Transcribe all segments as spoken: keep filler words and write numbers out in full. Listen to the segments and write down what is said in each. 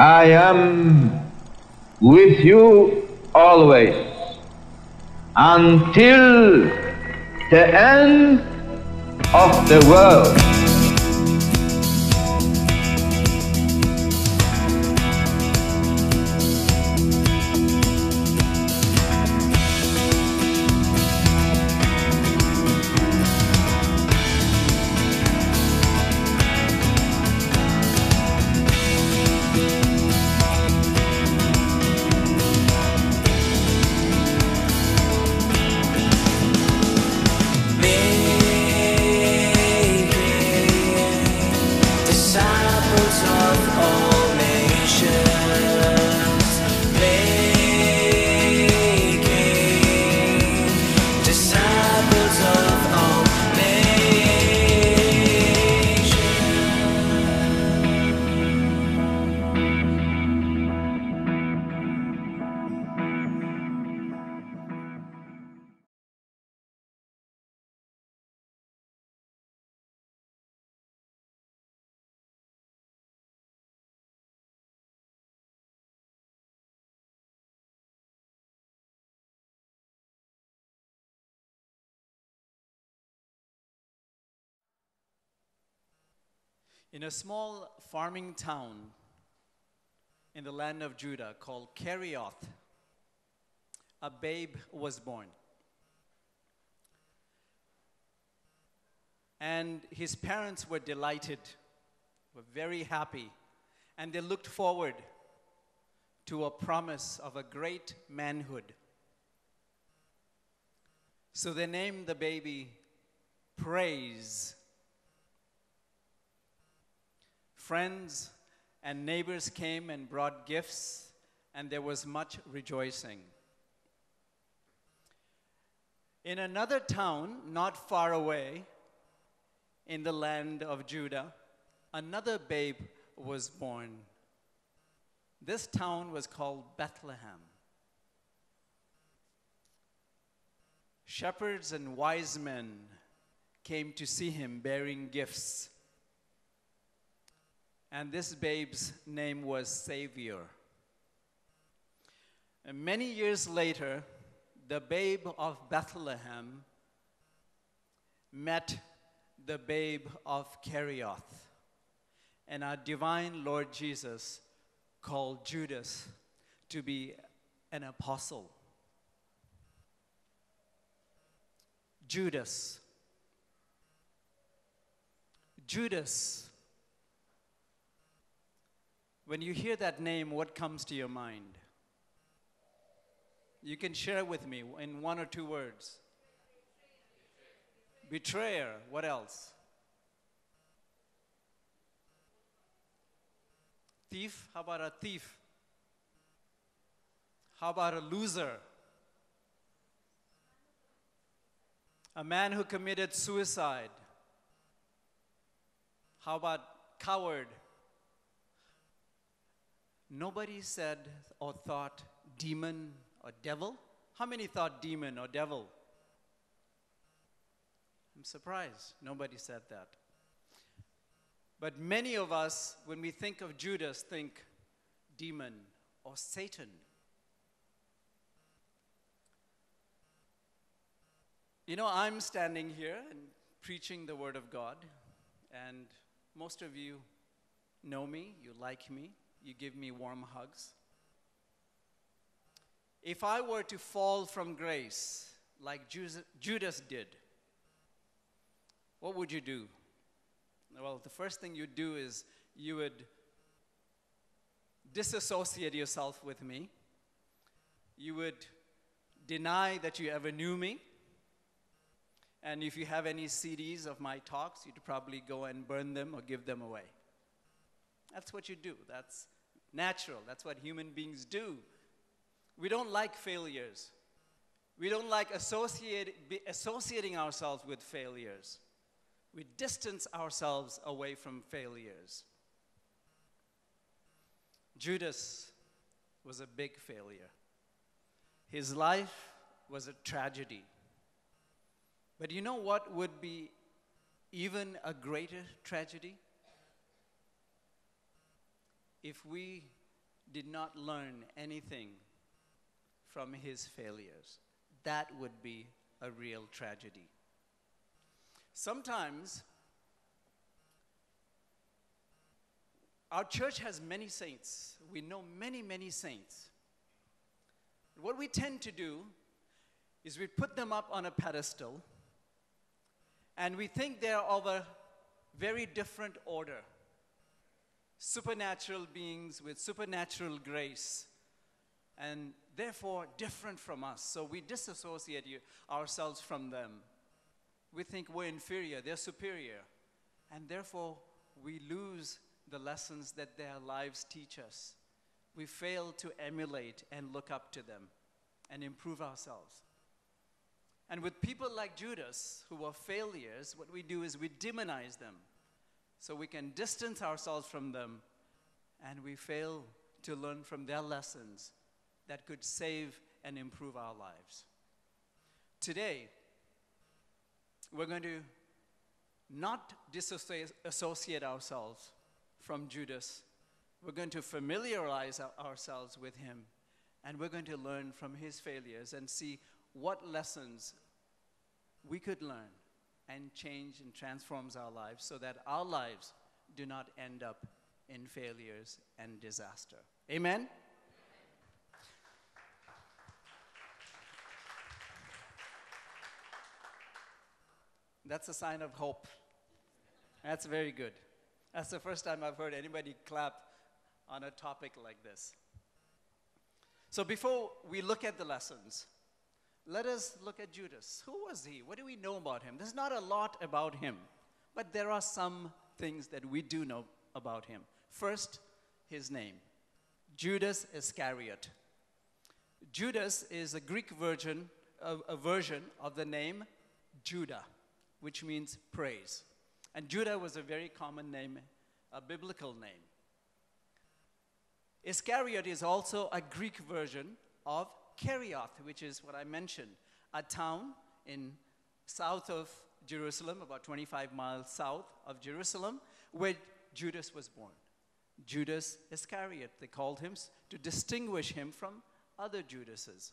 I am with you always until the end of the world. In a small farming town in the land of Judah called Kerioth, a babe was born. And his parents were delighted, were very happy, and they looked forward to a promise of a great manhood. So they named the baby Praise. Friends and neighbors came and brought gifts, and there was much rejoicing. In another town, not far away, in the land of Judah, another babe was born. This town was called Bethlehem. Shepherds and wise men came to see him bearing gifts. And this babe's name was Savior. And many years later, the babe of Bethlehem met the babe of Kerioth. And our divine Lord Jesus called Judas to be an apostle. Judas. Judas. When you hear that name, what comes to your mind? You can share with me in one or two words. Betrayer. What else? Thief. How about a thief? How about a loser? A man who committed suicide. How about coward? Nobody said or thought demon or devil. How many thought demon or devil? I'm surprised nobody said that. But many of us, when we think of Judas, think demon or Satan. You know, I'm standing here and preaching the Word of God, and most of you know me, you like me. You give me warm hugs. If I were to fall from grace like Judas did, what would you do? Well, the first thing you'd do is you would disassociate yourself with me. You would deny that you ever knew me. And if you have any C Ds of my talks, you'd probably go and burn them or give them away. That's what you do. That's natural. That's what human beings do. We don't like failures. We don't like associate, associating ourselves with failures. We distance ourselves away from failures. Judas was a big failure. His life was a tragedy. But you know what would be even a greater tragedy? If we did not learn anything from his failures. That would be a real tragedy. Sometimes our church has many saints. We know many, many saints. What we tend to do is we put them up on a pedestal, and we think they're of a very different order. Supernatural beings with supernatural grace, and therefore different from us. So we disassociate you, ourselves from them. We think we're inferior, they're superior, and therefore we lose the lessons that their lives teach us. We fail to emulate and look up to them and improve ourselves. And with people like Judas, who are failures, what we do is we demonize them so we can distance ourselves from them, and we fail to learn from their lessons that could save and improve our lives. Today, we're going to not disassociate ourselves from Judas. We're going to familiarize ourselves with him, and we're going to learn from his failures and see what lessons we could learn and change and transforms our lives so that our lives do not end up in failures and disaster. Amen? That's a sign of hope. That's very good. That's the first time I've heard anybody clap on a topic like this. So before we look at the lessons, let us look at Judas. Who was he? What do we know about him? There's not a lot about him, but there are some things that we do know about him. First, his name, Judas Iscariot. Judas is a Greek version, a, a version of the name Judah, which means praise. And Judah was a very common name, a biblical name. Iscariot is also a Greek version of Kerioth, which is what I mentioned, a town in south of Jerusalem, about twenty-five miles south of Jerusalem, where Judas was born. Judas Iscariot, they called him, to distinguish him from other Judases.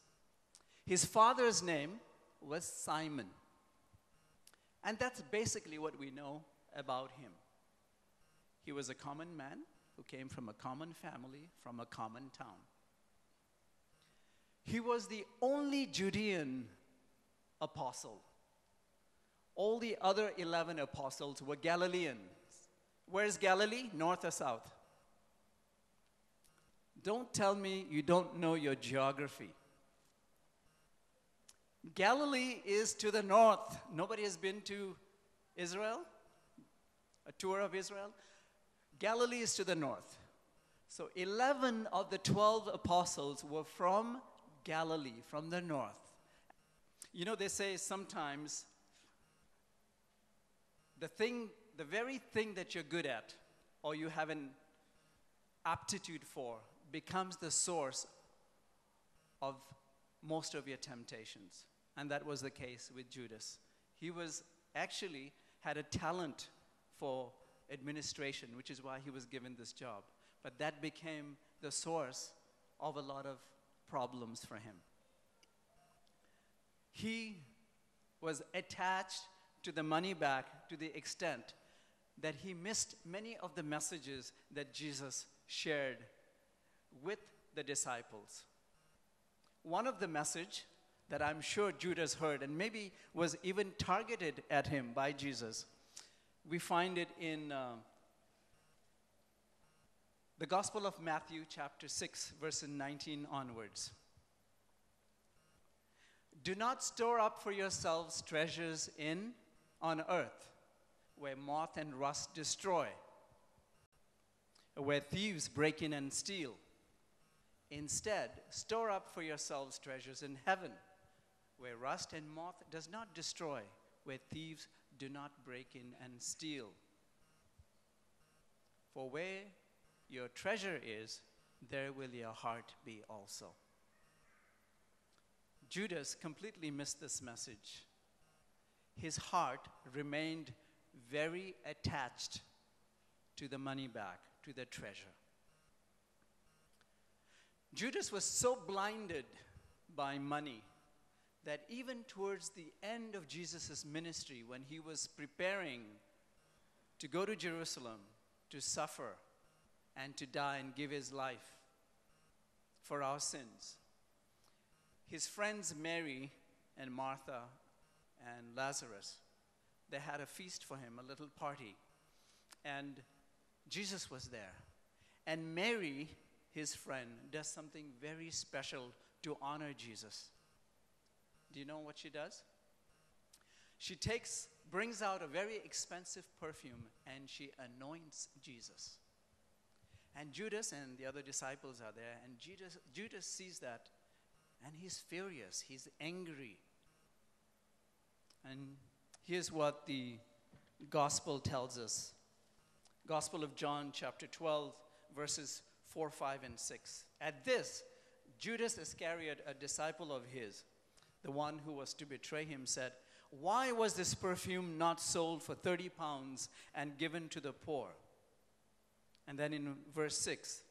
His father's name was Simon. And that's basically what we know about him. He was a common man who came from a common family, from a common town. He was the only Judean apostle. All the other eleven apostles were Galileans. Where is Galilee? North or south? Don't tell me you don't know your geography. Galilee is to the north. Nobody has been to Israel? A tour of Israel? Galilee is to the north. So eleven of the twelve apostles were from Galilee, from the north. You know, they say sometimes the thing, the very thing that you're good at or you have an aptitude for becomes the source of most of your temptations. And that was the case with Judas. He was actually had a talent for administration, which is why he was given this job. But that became the source of a lot of problems for him. He was attached to the money bag to the extent that he missed many of the messages that Jesus shared with the disciples. One of the messages that I'm sure Judas heard and maybe was even targeted at him by Jesus, we find it in uh, the Gospel of Matthew, chapter six, verses nineteen onwards. Do not store up for yourselves treasures in on earth, where moth and rust destroy, where thieves break in and steal. Instead, store up for yourselves treasures in heaven, where rust and moth does not destroy, where thieves do not break in and steal. For where your treasure is, there will your heart be also. Judas completely missed this message. His heart remained very attached to the money bag, to the treasure. Judas was so blinded by money that even towards the end of Jesus' ministry, when he was preparing to go to Jerusalem to suffer and to die and give his life for our sins, his friends Mary and Martha and Lazarus, they had a feast for him, a little party. And Jesus was there. And Mary, his friend, does something very special to honor Jesus. Do you know what she does? She takes, brings out a very expensive perfume and she anoints Jesus. And Judas and the other disciples are there, and Judas, Judas sees that and he's furious, he's angry. And here's what the gospel tells us. Gospel of John chapter twelve, verses four, five, and six. At this, Judas Iscariot, a disciple of his, the one who was to betray him, said, "Why was this perfume not sold for thirty pounds and given to the poor?" And then in verse six,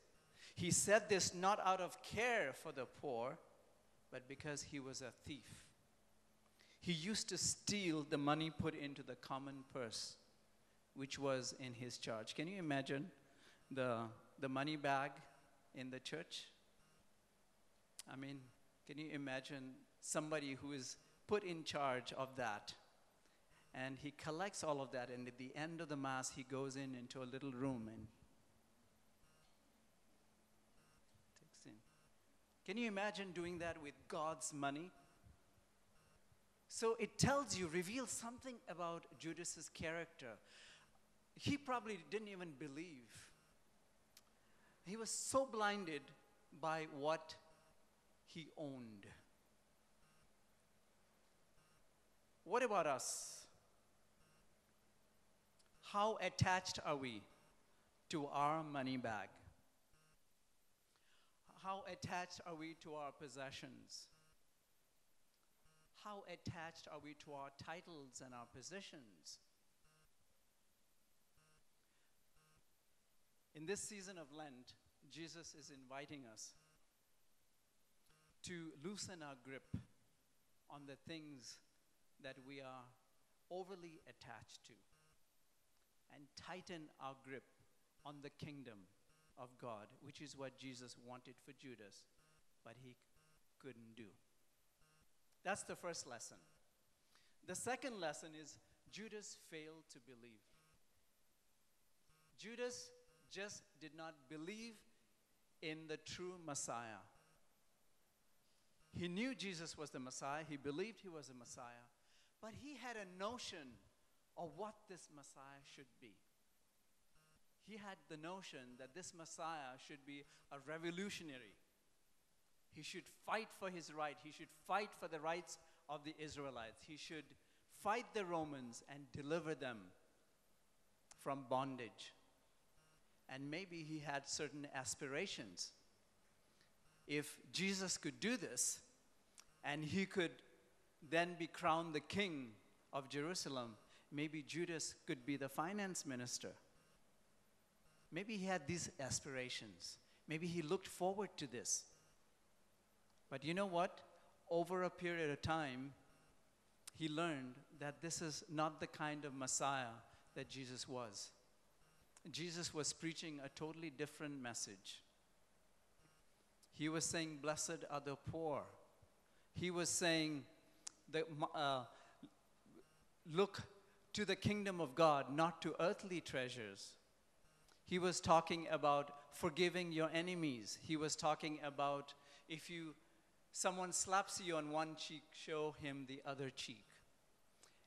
he said this not out of care for the poor, but because he was a thief. He used to steal the money put into the common purse, which was in his charge. Can you imagine the, the money bag in the church? I mean, can you imagine somebody who is put in charge of that? And he collects all of that, and at the end of the Mass, he goes in into a little room and takes in. Can you imagine doing that with God's money? So it tells you, reveals something about Judas's character. He probably didn't even believe. He was so blinded by what he owned. What about us? How attached are we to our money bag? How attached are we to our possessions? How attached are we to our titles and our positions? In this season of Lent, Jesus is inviting us to loosen our grip on the things that we are overly attached to, and tighten our grip on the kingdom of God, which is what Jesus wanted for Judas, but he couldn't do. That's the first lesson. The second lesson is Judas failed to believe. Judas just did not believe in the true Messiah. He knew Jesus was the Messiah. He believed he was the Messiah. But he had a notion of what this Messiah should be. He had the notion that this Messiah should be a revolutionary. He should fight for his right. He should fight for the rights of the Israelites. He should fight the Romans and deliver them from bondage. And maybe he had certain aspirations. If Jesus could do this, and he could then be crowned the king of Jerusalem, maybe Judas could be the finance minister. Maybe he had these aspirations. Maybe he looked forward to this. But you know what? Over a period of time, he learned that this is not the kind of Messiah that Jesus was. Jesus was preaching a totally different message. He was saying, "Blessed are the poor." He was saying, The, uh, look to the kingdom of God, not to earthly treasures. He was talking about forgiving your enemies. He was talking about if you someone slaps you on one cheek, show him the other cheek.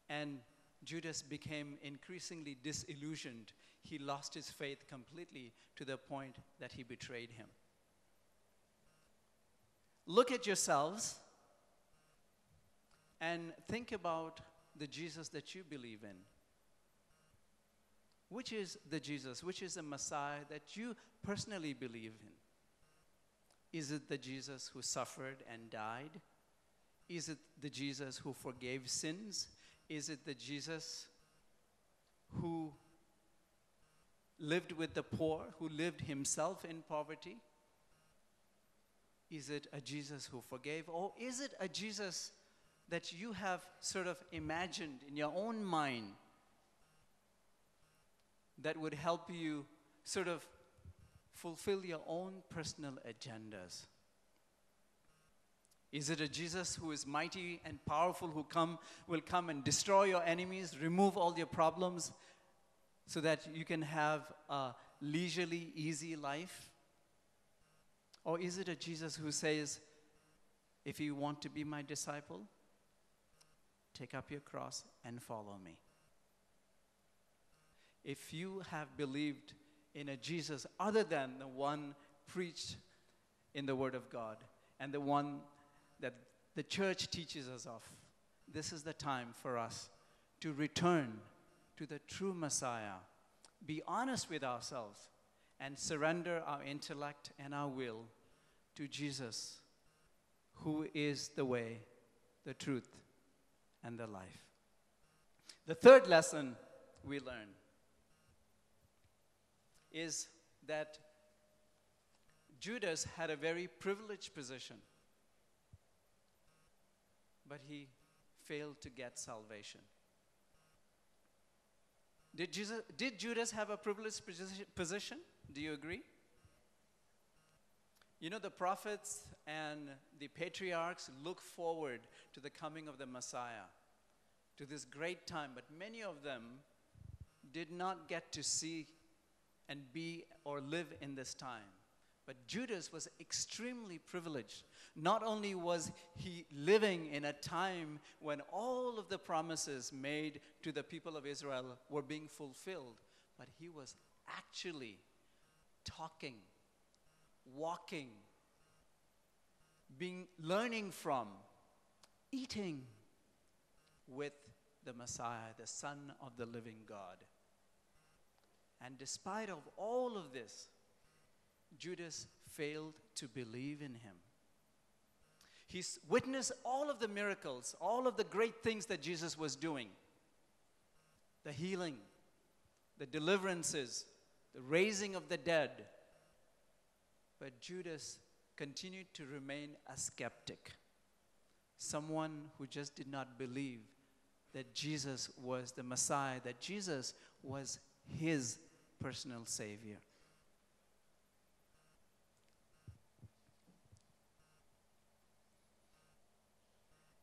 And Judas became increasingly disillusioned. He lost his faith completely to the point that he betrayed him. Look at yourselves and think about the Jesus that you believe in. Which is the Jesus, which is the Messiah that you personally believe in? Is it the Jesus who suffered and died? Is it the Jesus who forgave sins? Is it the Jesus who lived with the poor, who lived himself in poverty? Is it a Jesus who forgave? Or is it a Jesus that you have sort of imagined in your own mind that would help you sort of fulfill your own personal agendas? Is it a Jesus who is mighty and powerful, who come, will come and destroy your enemies, remove all your problems, so that you can have a leisurely, easy life? Or is it a Jesus who says, if you want to be my disciple, take up your cross and follow me? If you have believed in a Jesus other than the one preached in the Word of God and the one that the church teaches us of, this is the time for us to return to the true Messiah, be honest with ourselves, and surrender our intellect and our will to Jesus, who is the way, the truth, and the life. The third lesson we learn is that Judas had a very privileged position, but he failed to get salvation. Did, Jesus, did Judas have a privileged position? Do you agree? You know, the prophets and the patriarchs look forward to the coming of the Messiah, to this great time, but many of them did not get to see and be or live in this time. But Judas was extremely privileged. Not only was he living in a time when all of the promises made to the people of Israel were being fulfilled, but he was actually talking, walking, being, learning from, eating with the Messiah, the Son of the living God. And despite of all of this, Judas failed to believe in him. He witnessed all of the miracles, all of the great things that Jesus was doing. The healing, the deliverances, the raising of the dead. But Judas continued to remain a skeptic, someone who just did not believe that Jesus was the Messiah, that Jesus was his personal Savior.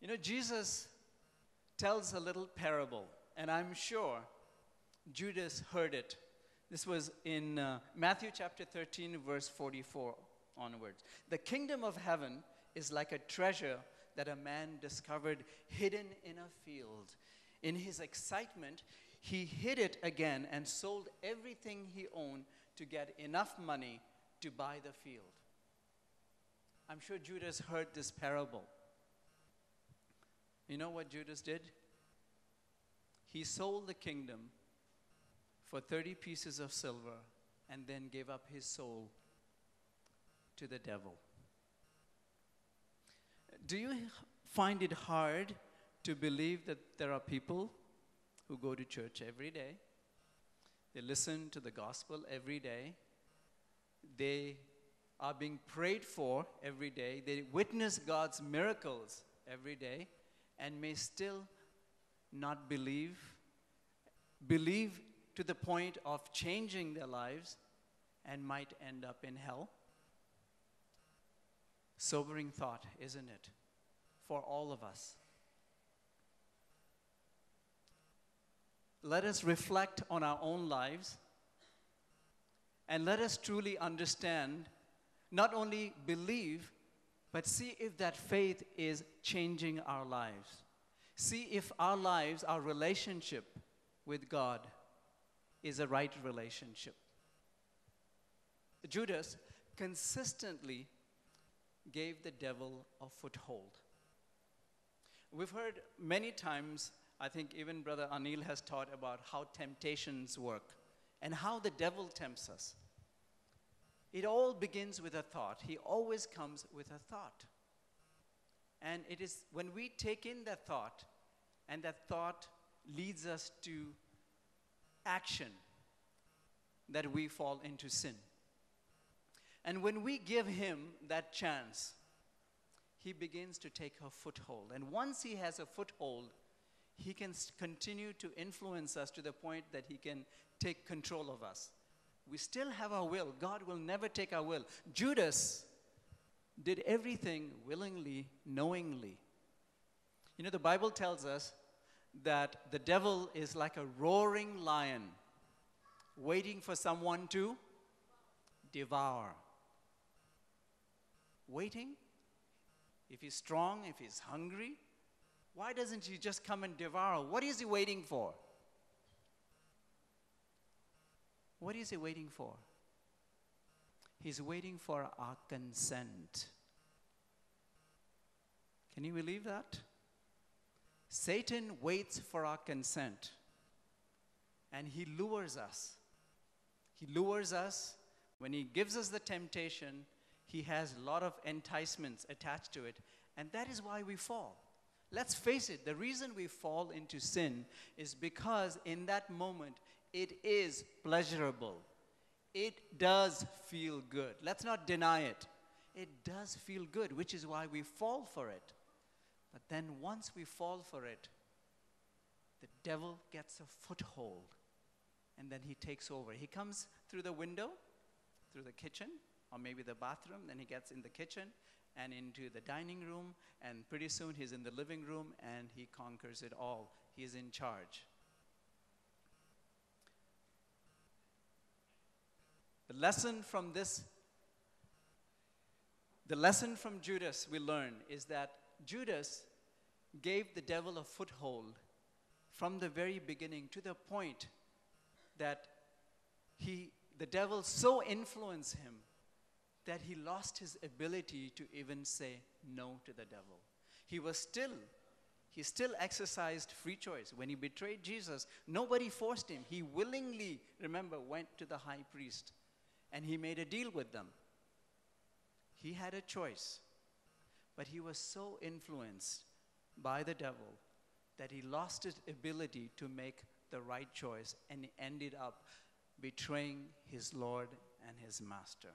You know, Jesus tells a little parable, and I'm sure Judas heard it. This was in uh, Matthew chapter thirteen, verse forty-four onwards. The kingdom of heaven is like a treasure that a man discovered hidden in a field. In his excitement, he hid it again and sold everything he owned to get enough money to buy the field. I'm sure Judas heard this parable. You know what Judas did? He sold the kingdom for thirty pieces of silver and then gave up his soul to the devil. Do you find it hard to believe that there are people who go to church every day? They listen to the gospel every day. They are being prayed for every day. They witness God's miracles every day, and may still not believe, believe to the point of changing their lives, and might end up in hell. Sobering thought, isn't it, for all of us? Let us reflect on our own lives, and let us truly understand, not only believe, but see if that faith is changing our lives. See if our lives, our relationship with God, is a right relationship. Judas consistently gave the devil a foothold. We've heard many times, I think even Brother Anil has taught about how temptations work and how the devil tempts us. It all begins with a thought. He always comes with a thought. And it is when we take in that thought, and that thought leads us to action, that we fall into sin. And when we give him that chance, he begins to take a foothold. And once he has a foothold, he can continue to influence us to the point that he can take control of us. We still have our will. God will never take our will. Judas did everything willingly, knowingly. You know, the Bible tells us that the devil is like a roaring lion waiting for someone to devour. Waiting? If he's strong, if he's hungry, why doesn't he just come and devour? What is he waiting for? What is he waiting for? He's waiting for our consent. Can you believe that? Satan waits for our consent, and he lures us. He lures us. When he gives us the temptation, he has a lot of enticements attached to it, and that is why we fall. Let's face it, the reason we fall into sin is because in that moment, it is pleasurable. It does feel good. Let's not deny it. It does feel good, which is why we fall for it. But then once we fall for it, the devil gets a foothold, and then he takes over. He comes through the window, through the kitchen, or maybe the bathroom. Then he gets in the kitchen and into the dining room, and pretty soon he's in the living room, and he conquers it all. He's in charge. The lesson from this, the lesson from Judas we learn is that Judas gave the devil a foothold from the very beginning, to the point that he, the devil so influenced him that he lost his ability to even say no to the devil. He was still, he still exercised free choice. When he betrayed Jesus, nobody forced him. He willingly, remember, went to the high priest, and he made a deal with them. He had a choice, but he was so influenced by the devil that he lost his ability to make the right choice, and he ended up betraying his Lord and his master.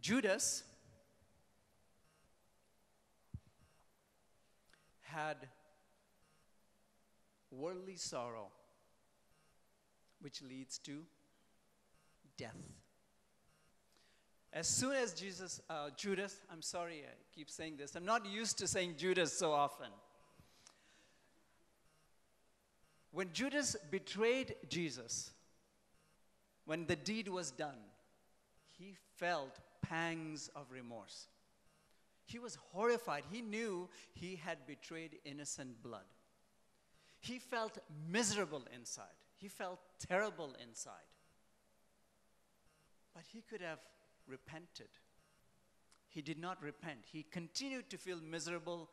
Judas had worldly sorrow, which leads to death. As soon as Jesus, uh, Judas, I'm sorry I keep saying this. I'm not used to saying Judas so often. When Judas betrayed Jesus, when the deed was done, he felt pangs of remorse. He was horrified. He knew he had betrayed innocent blood. He felt miserable inside. He felt terrible inside. But he could have repented. He did not repent. He continued to feel miserable,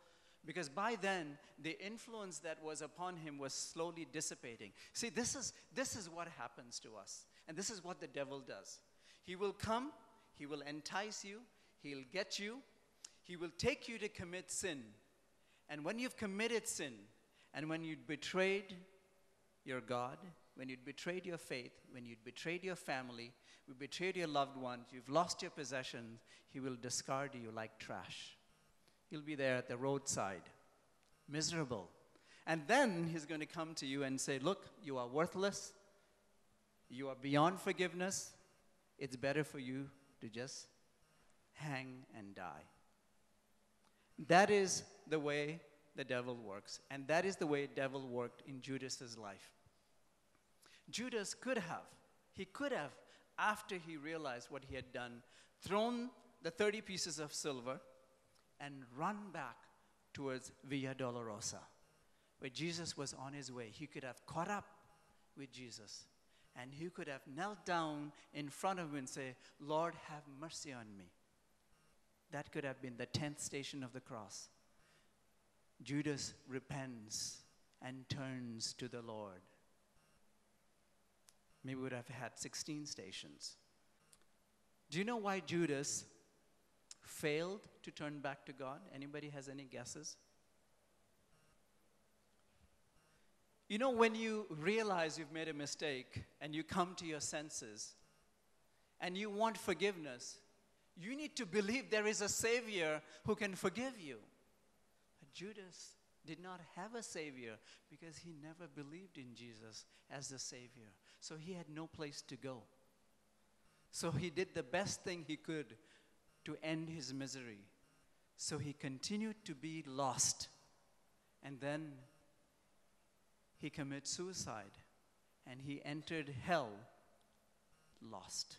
because by then, the influence that was upon him was slowly dissipating. See, this is, this is what happens to us. And this is what the devil does. He will come. He will entice you. He'll get you. He will take you to commit sin. And when you've committed sin, and when you'd betrayed your God, when you'd betrayed your faith, when you'd betrayed your family, you betrayed your loved ones, you've lost your possessions, he will discard you like trash. He'll be there at the roadside, miserable. And then he's going to come to you and say, look, you are worthless. You are beyond forgiveness. It's better for you to just hang and die. That is the way the devil works. And that is the way the devil worked in Judas's life. Judas could have, he could have, after he realized what he had done, thrown the thirty pieces of silver and run back towards Via Dolorosa, where Jesus was on his way. He could have caught up with Jesus, and he could have knelt down in front of him and say, Lord, have mercy on me. That could have been the tenth station of the cross. Judas repents and turns to the Lord. Maybe we would have had sixteen stations. Do you know why Judas failed to turn back to God? Anybody has any guesses? You know, when you realize you've made a mistake and you come to your senses, and you want forgiveness, you need to believe there is a Savior who can forgive you. But Judas did not have a Savior because he never believed in Jesus as the Savior. So he had no place to go. So he did the best thing he could to end his misery. So he continued to be lost. And then he committed suicide. And he entered hell lost.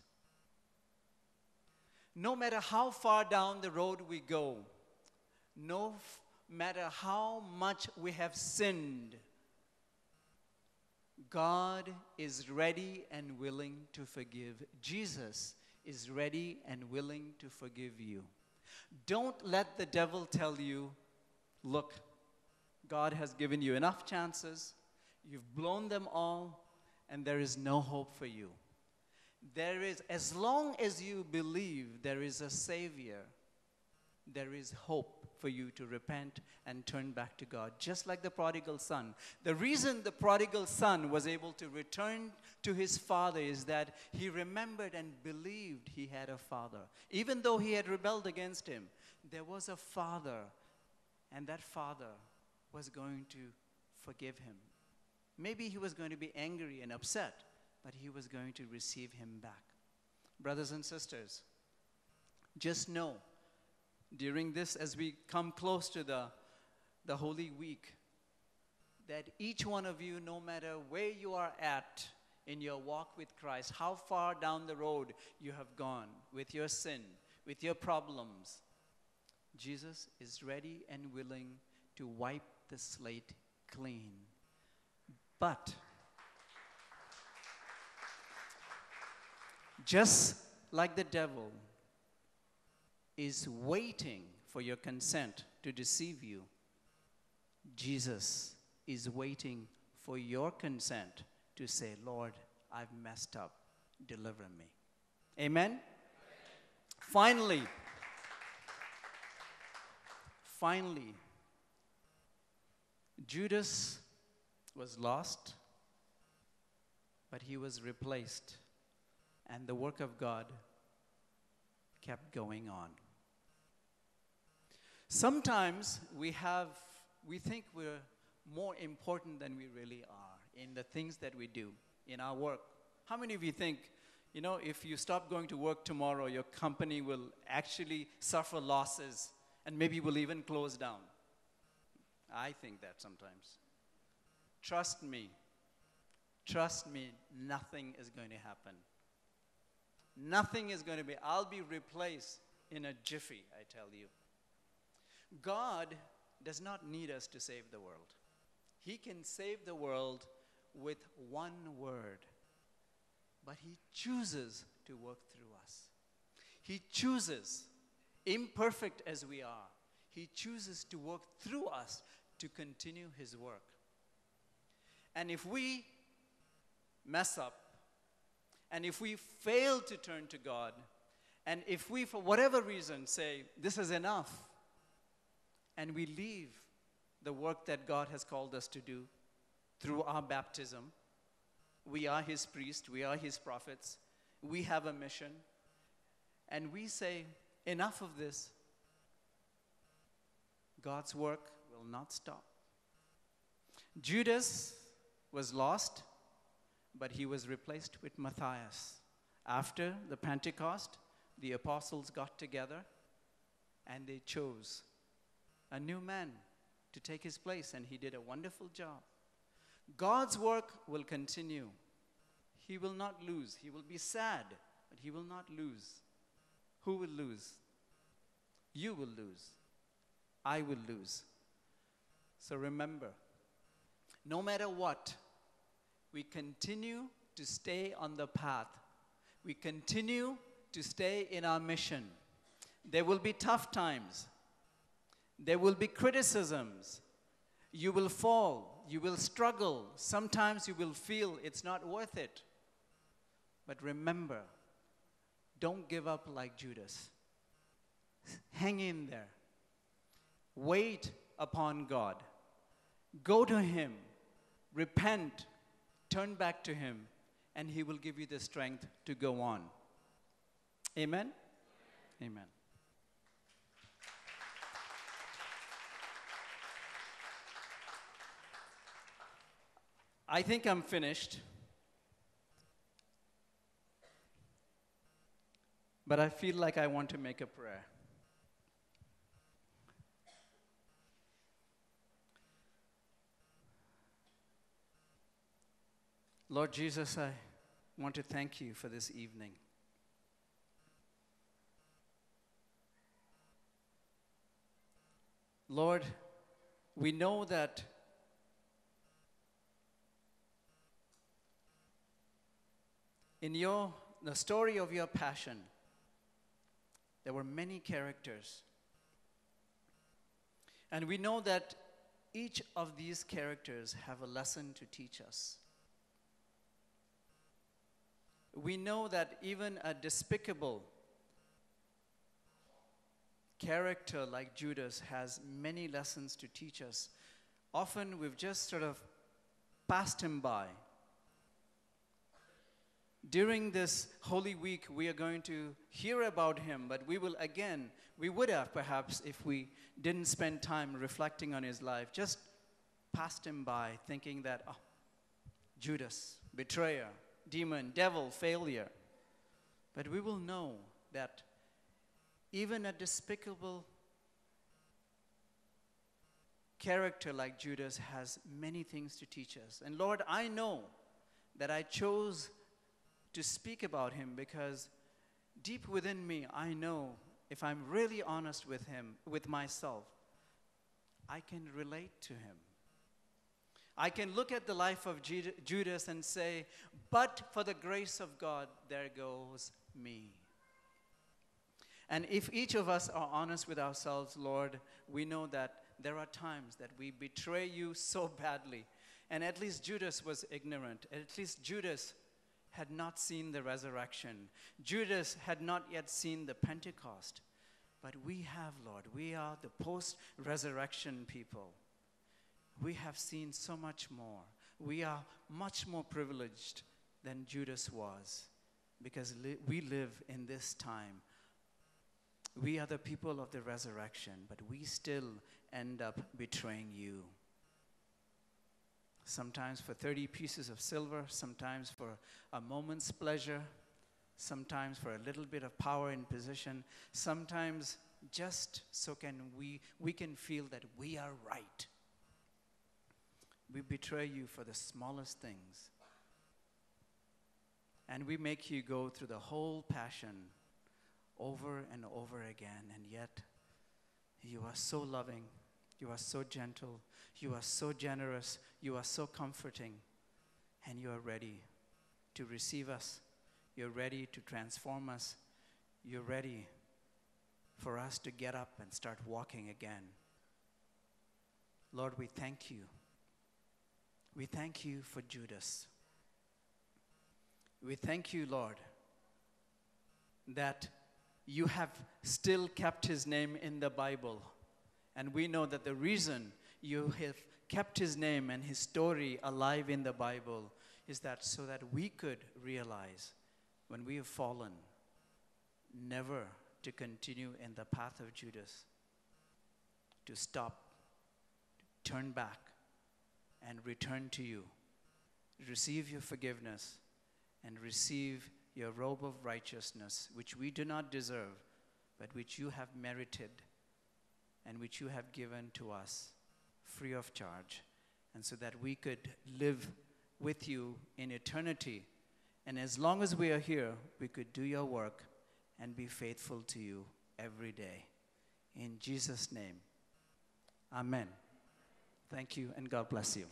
No matter how far down the road we go, no matter how much we have sinned, God is ready and willing to forgive. Jesus is ready and willing to forgive you. Don't let the devil tell you, look, God has given you enough chances, you've blown them all, and there is no hope for you. There is, as long as you believe there is a Savior, there is hope for you to repent and turn back to God, just like the prodigal son. The reason the prodigal son was able to return to his father is that he remembered and believed he had a father. Even though he had rebelled against him, there was a father, and that father was going to forgive him. Maybe he was going to be angry and upset, but he was going to receive him back. Brothers and sisters, just know, during this, as we come close to the, the Holy Week, that each one of you, no matter where you are at in your walk with Christ, how far down the road you have gone with your sin, with your problems, Jesus is ready and willing to wipe the slate clean. But just like the devil is waiting for your consent to deceive you, Jesus is waiting for your consent to say, Lord, I've messed up. Deliver me. Amen? Amen. Finally, finally, Judas was lost, but he was replaced, and the work of God kept going on. Sometimes we have, we think we're more important than we really are in the things that we do, in our work. How many of you think, you know, if you stop going to work tomorrow, your company will actually suffer losses and maybe will even close down? I think that sometimes. Trust me, trust me, nothing is going to happen. Nothing is going to be, I'll be replaced in a jiffy, I tell you. God does not need us to save the world. He can save the world with one word, but he chooses to work through us. He chooses, imperfect as we are, he chooses to work through us to continue his work. And if we mess up, and if we fail to turn to God, and if we, for whatever reason, say, this is enough, and we leave the work that God has called us to do through our baptism. We are his priests. We are his prophets. We have a mission. And we say, enough of this. God's work will not stop. Judas was lost, but he was replaced with Matthias. After the Pentecost, the apostles got together and they chose a new man to take his place, and he did a wonderful job. God's work will continue. He will not lose. He will be sad, but he will not lose. Who will lose? You will lose. I will lose. So remember, no matter what, we continue to stay on the path. We continue to stay in our mission. There will be tough times. There will be criticisms. You will fall. You will struggle. Sometimes you will feel it's not worth it. But remember, don't give up like Judas. Hang in there. Wait upon God. Go to him. Repent. Turn back to him. And he will give you the strength to go on. Amen? Amen. Amen. I think I'm finished. But I feel like I want to make a prayer. Lord Jesus, I want to thank you for this evening. Lord, we know that in your the story of your passion, there were many characters. And we know that each of these characters have a lesson to teach us. We know that even a despicable character like Judas has many lessons to teach us. Often we've just sort of passed him by. During this Holy Week, we are going to hear about him, but we will again, we would have perhaps if we didn't spend time reflecting on his life, just passed him by thinking that, oh, Judas, betrayer, demon, devil, failure. But we will know that even a despicable character like Judas has many things to teach us. And Lord, I know that I chose to speak about him because deep within me, I know if I'm really honest with him, with myself, I can relate to him. I can look at the life of Judas and say, but for the grace of God, there goes me. And if each of us are honest with ourselves, Lord, we know that there are times that we betray you so badly. And at least Judas was ignorant. At least Judas had not seen the resurrection. Judas had not yet seen the Pentecost. But we have, Lord. We are the post-resurrection people. We have seen so much more. We are much more privileged than Judas was because li we live in this time. We are the people of the resurrection, but we still end up betraying you. Sometimes for thirty pieces of silver, sometimes for a moment's pleasure, sometimes for a little bit of power and position, sometimes just so can we, we can feel that we are right. We betray you for the smallest things. And we make you go through the whole passion over and over again. And yet, you are so loving. You are so gentle. You are so generous. You are so comforting. And you are ready to receive us. You're ready to transform us. You're ready for us to get up and start walking again. Lord, we thank you. We thank you for Judas. We thank you, Lord, that you have still kept his name in the Bible. And we know that the reason you have kept his name and his story alive in the Bible is that so that we could realize when we have fallen, never to continue in the path of Judas, to stop, to turn back, and return to you. Receive your forgiveness and receive your robe of righteousness, which we do not deserve, but which you have merited and which you have given to us free of charge, and so that we could live with you in eternity. And as long as we are here, we could do your work and be faithful to you every day. In Jesus' name, amen. Thank you, and God bless you.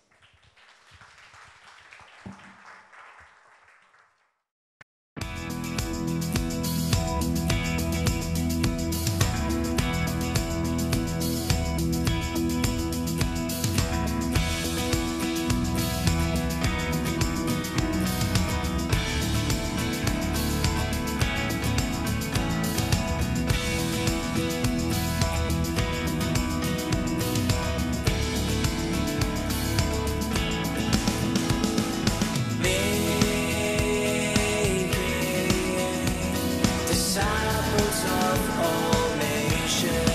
of all nations.